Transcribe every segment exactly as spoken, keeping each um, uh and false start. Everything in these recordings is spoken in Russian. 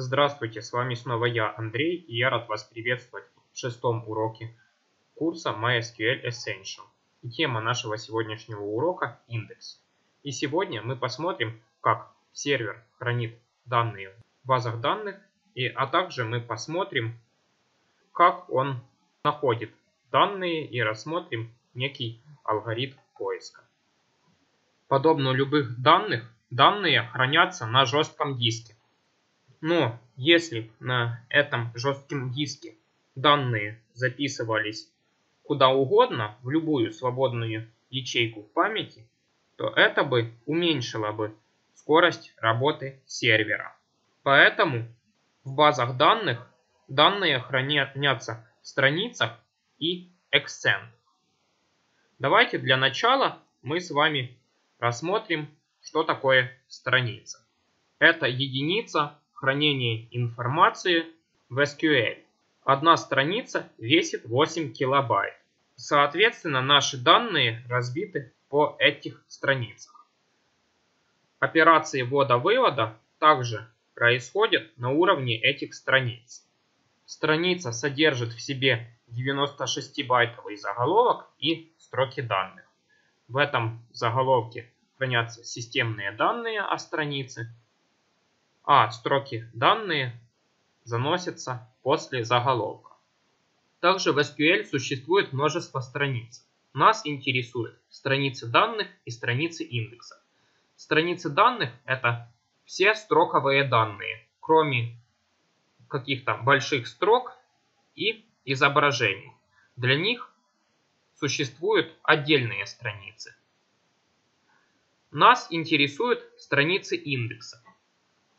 Здравствуйте, с вами снова я, Андрей, и я рад вас приветствовать в шестом уроке курса MySQL Essential. И тема нашего сегодняшнего урока – индекс. И сегодня мы посмотрим, как сервер хранит данные в базах данных, и, а также мы посмотрим, как он находит данные и рассмотрим некий алгоритм поиска. Подобно любых данных, данные хранятся на жестком диске. Но если на этом жестком диске данные записывались куда угодно, в любую свободную ячейку памяти, то это бы уменьшило бы скорость работы сервера. Поэтому в базах данных данные хранятся в страницах и Excel. Давайте для начала мы с вами рассмотрим, что такое страница. Это единица хранение информации в эс кью эль. Одна страница весит восемь килобайт. Соответственно, наши данные разбиты по этих страницах. Операции ввода-вывода также происходят на уровне этих страниц. Страница содержит в себе девяносто шестибайтовый заголовок и строки данных. В этом заголовке хранятся системные данные о странице, а строки данные заносятся после заголовка. Также в эс кью эль существует множество страниц. Нас интересуют страницы данных и страницы индекса. Страницы данных – это все строковые данные, кроме каких-то больших строк и изображений. Для них существуют отдельные страницы. Нас интересуют страницы индекса.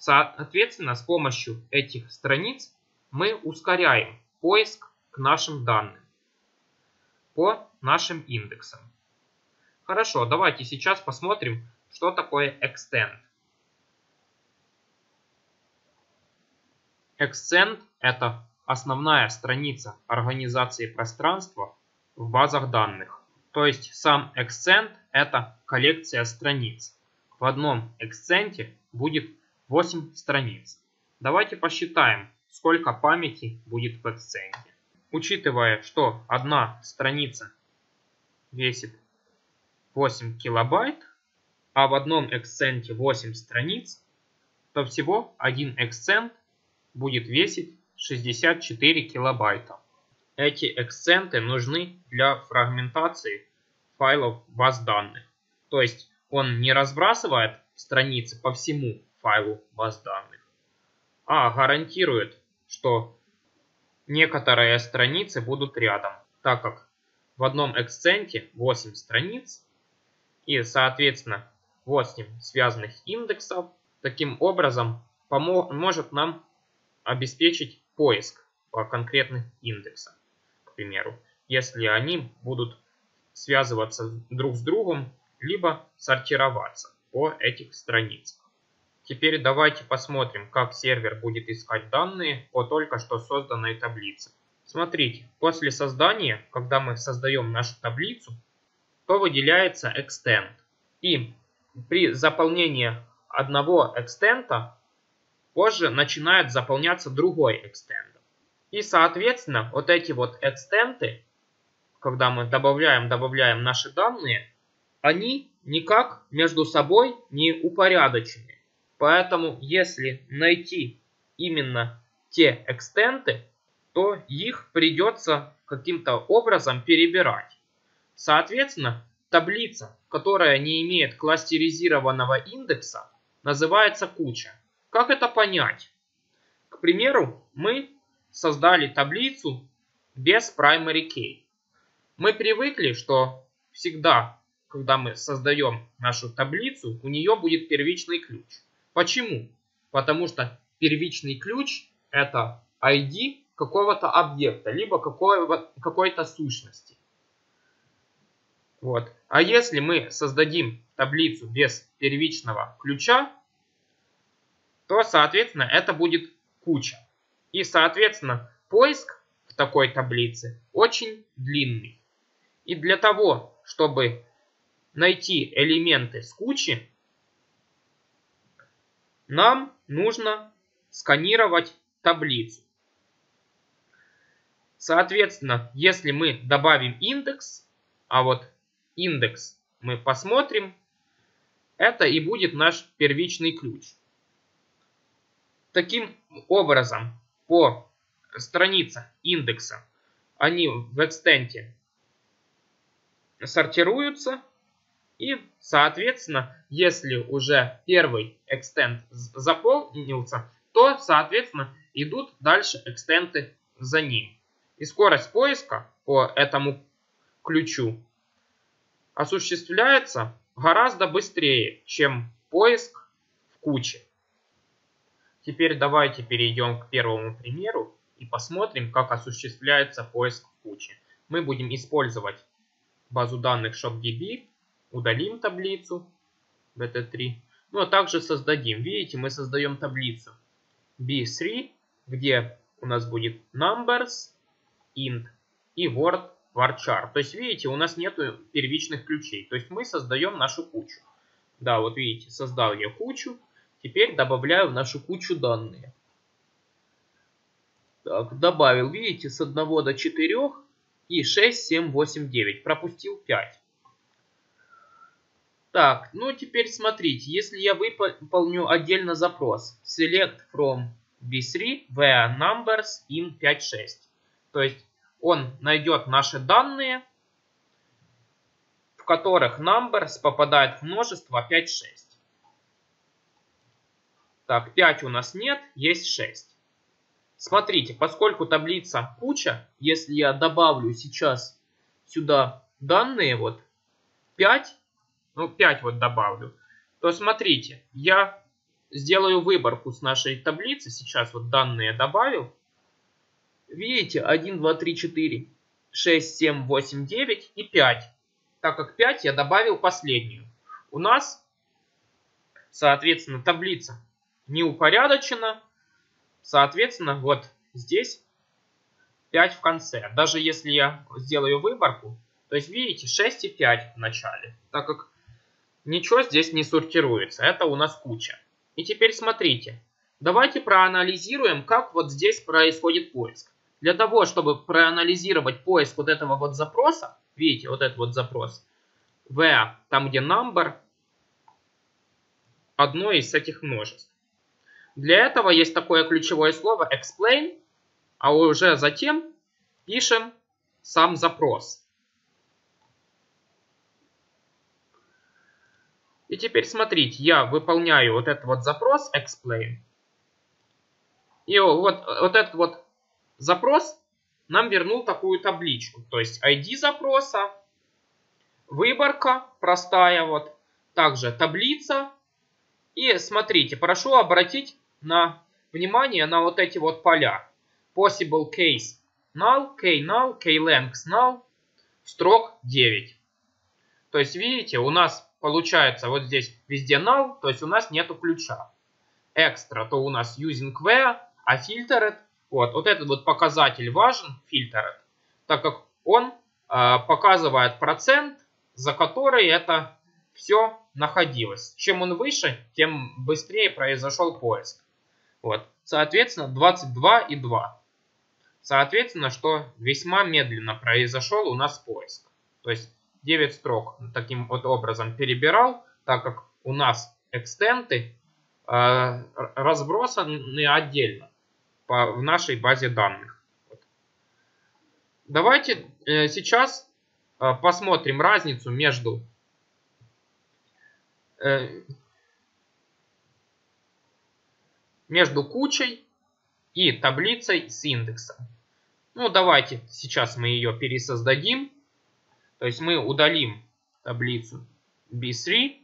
Соответственно, с помощью этих страниц мы ускоряем поиск к нашим данным по нашим индексам. Хорошо, давайте сейчас посмотрим, что такое Extend. Extend – это основная страница организации пространства в базах данных. То есть сам Extend – это коллекция страниц. В одном Extend будет восемь страниц. Давайте посчитаем, сколько памяти будет в Excel. Учитывая, что одна страница весит восемь килобайт, а в одном Excel восемь страниц, то всего один Excel будет весить шестьдесят четыре килобайта. Эти Excel нужны для фрагментации файлов баз данных. То есть он не разбрасывает страницы по всему файлу баз данных, а гарантирует, что некоторые страницы будут рядом, так как в одном Excel восемь страниц и, соответственно, восемь связанных индексов. Таким образом, поможет нам обеспечить поиск по конкретным индексам. К примеру, если они будут связываться друг с другом, либо сортироваться по этих страницах. Теперь давайте посмотрим, как сервер будет искать данные по только что созданной таблице. Смотрите, после создания, когда мы создаем нашу таблицу, то выделяется Extend. И при заполнении одного Extend позже начинает заполняться другой Extend. И соответственно, вот эти вот Extend, когда мы добавляем, добавляем наши данные, они никак между собой не упорядочены. Поэтому, если найти именно те экстенты, то их придется каким-то образом перебирать. Соответственно, таблица, которая не имеет кластеризированного индекса, называется куча. Как это понять? К примеру, мы создали таблицу без primary key. Мы привыкли, что всегда, когда мы создаем нашу таблицу, у нее будет первичный ключ. Почему? Потому что первичный ключ – это ай ди какого-то объекта, либо какой-то сущности. Вот. А если мы создадим таблицу без первичного ключа, то, соответственно, это будет куча. И, соответственно, поиск в такой таблице очень длинный. И для того, чтобы найти элементы с кучи, нам нужно сканировать таблицу. Соответственно, если мы добавим индекс, а вот индекс мы посмотрим, это и будет наш первичный ключ. Таким образом, по страницам индекса они в экстенте сортируются. И, соответственно, если уже первый экстент заполнился, то, соответственно, идут дальше экстенты за ним. И скорость поиска по этому ключу осуществляется гораздо быстрее, чем поиск в куче. Теперь давайте перейдем к первому примеру и посмотрим, как осуществляется поиск в куче. Мы будем использовать базу данных ShopDB, удалим таблицу би ти три, ну а также создадим. Видите, мы создаем таблицу би три, где у нас будет numbers, int и word varchar. То есть, видите, у нас нет первичных ключей. То есть мы создаем нашу кучу. Да, вот видите, создал я кучу. Теперь добавляю в нашу кучу данные. Так, добавил, видите, с одного до четырёх и шесть, семь, восемь, девять. Пропустил пять. Так, ну теперь смотрите, если я выполню отдельно запрос select from би три where numbers in пять, шесть. То есть он найдет наши данные, в которых numbers попадает в множество пять, шесть. Так, пять у нас нет, есть шесть. Смотрите, поскольку таблица куча, если я добавлю сейчас сюда данные, вот пять, ну пять вот добавлю, то смотрите, я сделаю выборку с нашей таблицы, сейчас вот данные добавил. Видите, один, два, три, четыре, шесть, семь, восемь, девять и пять. Так как пять я добавил последнюю. У нас, соответственно, таблица не упорядочена. Соответственно, вот здесь пять в конце. Даже если я сделаю выборку, то есть, видите, шесть и пять в начале. Так как ничего здесь не сортируется. Это у нас куча. И теперь смотрите. Давайте проанализируем, как вот здесь происходит поиск. Для того, чтобы проанализировать поиск вот этого вот запроса, видите, вот этот вот запрос, where, там где number, одно из этих множеств. Для этого есть такое ключевое слово explain, а уже затем пишем сам запрос. И теперь смотрите, я выполняю вот этот вот запрос explain. И вот, вот этот вот запрос нам вернул такую табличку. То есть ай ди запроса, выборка простая, вот также таблица. И смотрите, прошу обратить на внимание на вот эти вот поля. Possible case null, k null, k length null, строк девять. То есть видите, у нас получается вот здесь везде null, то есть у нас нету ключа. Extra, то у нас using where. А filtered, вот, вот этот вот показатель важен, filtered, так как он э, показывает процент, за который это все находилось. Чем он выше, тем быстрее произошел поиск. Вот, соответственно, двадцать два и два. Соответственно, что весьма медленно произошел у нас поиск. То есть девять строк таким вот образом перебирал, так как у нас экстенты э, разбросаны отдельно в нашей базе данных. Давайте сейчас посмотрим разницу между между кучей и таблицей с индексом. Ну давайте сейчас мы ее пересоздадим. То есть мы удалим таблицу би три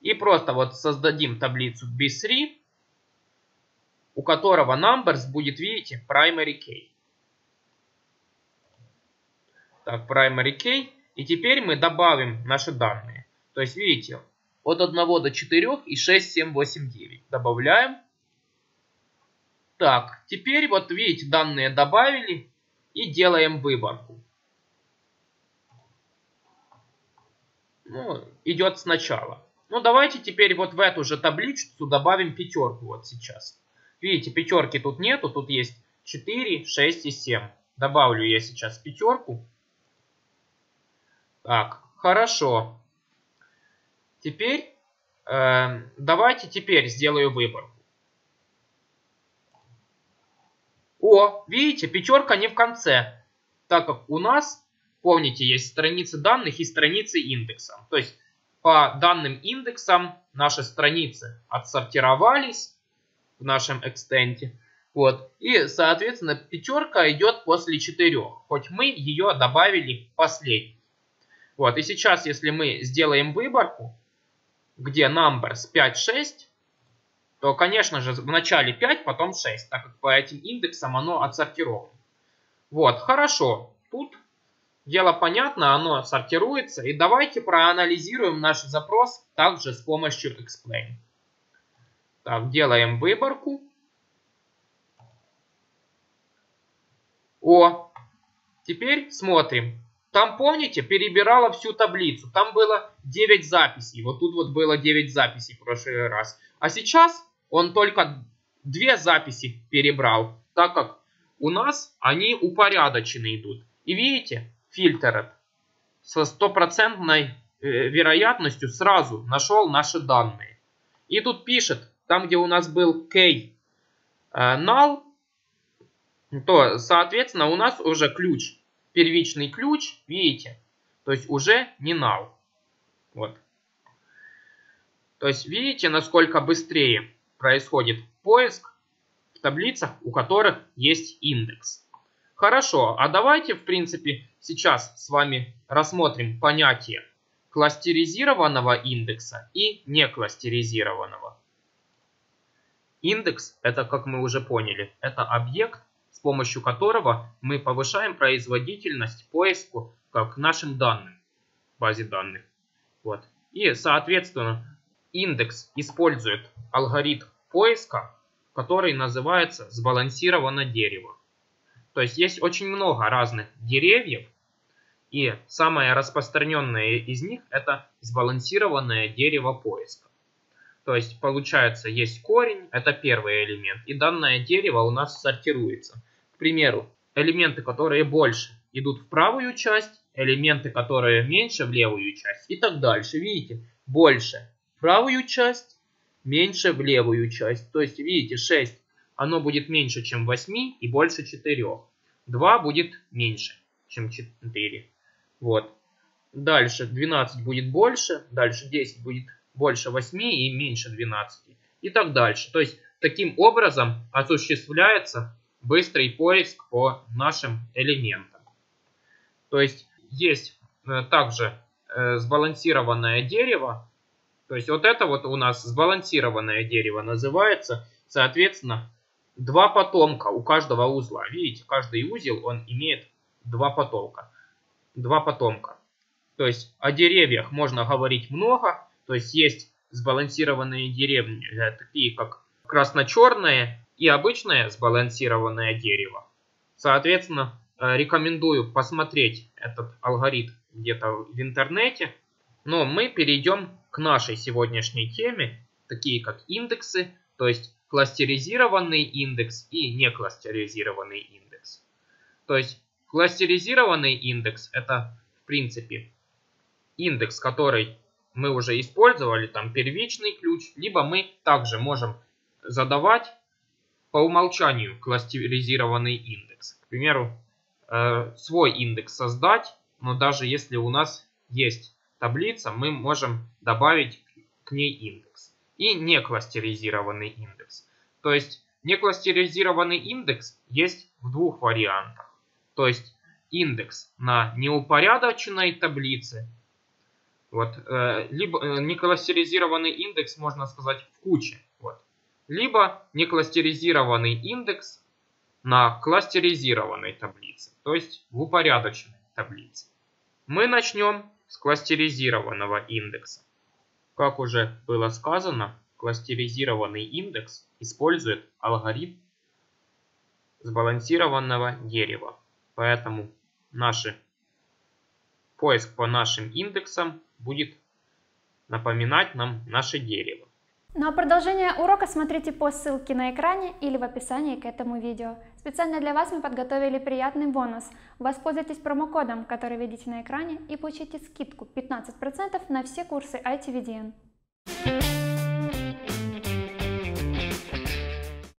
и просто вот создадим таблицу би три, у которого numbers будет, видите, primary key. Так, primary key. И теперь мы добавим наши данные. То есть, видите, от одного до четырёх и шесть, семь, восемь, девять. Добавляем. Так, теперь вот, видите, данные добавили и делаем выборку. Ну, идет сначала. Ну, давайте теперь вот в эту же табличку добавим пятерку вот сейчас. Видите, пятерки тут нету, тут есть четыре, шесть и семь. Добавлю я сейчас пятерку. Так, хорошо. Теперь, э, давайте теперь сделаю выбор. О, видите, пятерка не в конце, так как у нас, помните, есть страницы данных и страницы индекса. То есть по данным индексам наши страницы отсортировались в нашем экстенте. Вот. И, соответственно, пятерка идет после четырех, хоть мы ее добавили последней. Вот. И сейчас, если мы сделаем выборку, где numbers пять, шесть, то, конечно же, вначале пять, потом шесть, так как по этим индексам оно отсортировано. Вот, хорошо. Тут дело понятно, оно сортируется. И давайте проанализируем наш запрос также с помощью explain. Так, делаем выборку. О, теперь смотрим. Там, помните, перебирала всю таблицу. Там было девять записей. Вот тут вот было девять записей в прошлый раз. А сейчас он только две записи перебрал, так как у нас они упорядочены идут. И видите, фильтр со стопроцентной вероятностью сразу нашел наши данные. И тут пишет, там где у нас был key null, то, соответственно, у нас уже ключ, первичный ключ, видите, то есть уже не null. Вот. То есть видите, насколько быстрее происходит поиск в таблицах, у которых есть индекс. Хорошо, а давайте, в принципе, сейчас с вами рассмотрим понятие кластеризированного индекса и некластеризированного. Индекс, это, как мы уже поняли, это объект, с помощью которого мы повышаем производительность поиску как нашим данным, базе данных. Вот. И, соответственно, индекс использует алгоритм поиска, который называется сбалансировано дерево. То есть есть очень много разных деревьев, и самое распространенное из них это сбалансированное дерево поиска. То есть получается есть корень, это первый элемент, и данное дерево у нас сортируется. К примеру, элементы, которые больше, идут в правую часть, элементы, которые меньше, в левую часть и так дальше. Видите, больше в правую часть, меньше в левую часть. То есть, видите, шесть, оно будет меньше, чем восемь и больше четыре. два будет меньше, чем четыре. Вот. Дальше двенадцать будет больше, дальше десять будет больше восемь и меньше двенадцати. И так дальше. То есть, таким образом осуществляется быстрый поиск по нашим элементам. То есть, есть также сбалансированное дерево. То есть вот это вот у нас сбалансированное дерево называется, соответственно, два потомка у каждого узла. Видите, каждый узел, он имеет два потомка. Два потомка. То есть о деревьях можно говорить много. То есть есть сбалансированные деревья, такие как красно-черное и обычное сбалансированное дерево. Соответственно, рекомендую посмотреть этот алгоритм где-то в интернете. Но мы перейдем к нашей сегодняшней теме, такие как индексы, то есть кластеризированный индекс и некластеризированный индекс. То есть кластеризированный индекс это, в принципе, индекс, который мы уже использовали, там первичный ключ, либо мы также можем задавать по умолчанию кластеризированный индекс. К примеру, свой индекс создать, но даже если у нас есть таблица, мы можем добавить к ней индекс. И некластеризированный индекс. То есть некластеризированный индекс есть в двух вариантах. То есть индекс на неупорядоченной таблице. Вот, э, либо э, некластеризированный индекс, можно сказать, в куче. Вот. Либо некластеризированный индекс на кластеризированной таблице. То есть в упорядоченной таблице. Мы начнем с кластеризированного индекса. Как уже было сказано, кластеризированный индекс использует алгоритм сбалансированного дерева. Поэтому наш поиск по нашим индексам будет напоминать нам наше дерево. Ну а продолжение урока смотрите по ссылке на экране или в описании к этому видео. Специально для вас мы подготовили приятный бонус. Воспользуйтесь промокодом, который видите на экране, и получите скидку пятнадцать процентов на все курсы ай ти ви ди эн.